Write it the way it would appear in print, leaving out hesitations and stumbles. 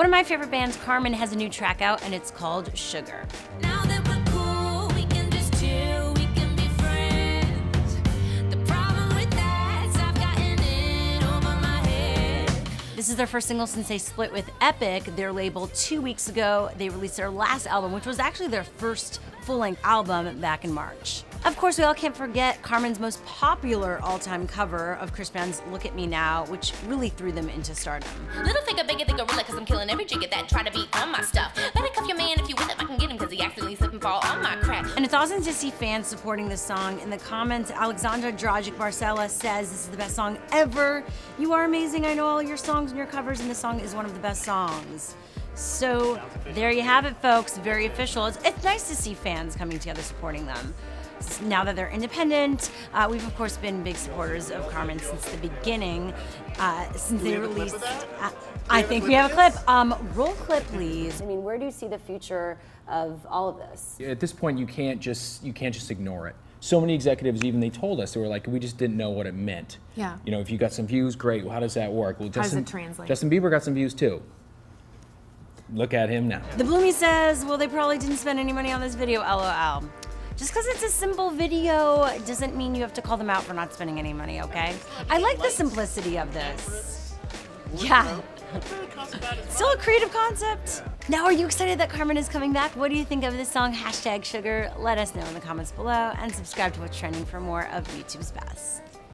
One of my favorite bands, Karmin, has a new track out and it's called Sugar. Now that we're cool, we can just chill, we can be friends. The problem with that's I've gotten it over my head. This is their first single since they split with Epic, their label, 2 weeks ago. They released their last album, which was actually their first full-length album, back in March. Of course, we all can't forget Karmin's most popular all-time cover of Chris Brown's Look at Me Now, which really threw them into stardom. Little think a bigger thing gorilla, cause I'm killing every jigger that try to be on my stuff. Better cuff your man if you with it, I can get him cause he accidentally slip and fall on my crap. And it's awesome to see fans supporting this song. In the comments, Alexandra Dragic Marcella says, "This is the best song ever. You are amazing, I know all your songs and your covers, and this song is one of the best songs." So there you have it, folks, very official. It's nice to see fans coming together supporting them. Now that they're independent, we've of course been big supporters of Karmin since the beginning, since they released. I think we have a clip. Roll clip, please. I mean, where do you see the future of all of this? At this point, you can't just ignore it. So many executives, even they told us, they were like, we just didn't know what it meant. Yeah. You know, if you got some views, great. Well, how does that work? Well, how does it translate? Justin Bieber got some views too. Look at him now. The Bloomy says, well, they probably didn't spend any money on this video, LOL. Just because it's a simple video doesn't mean you have to call them out for not spending any money, okay? I like the simplicity of this. Yeah. Still a creative concept. Now, are you excited that Karmin is coming back? What do you think of this song? #Sugar. Let us know in the comments below and subscribe to What's Trending for more of YouTube's best.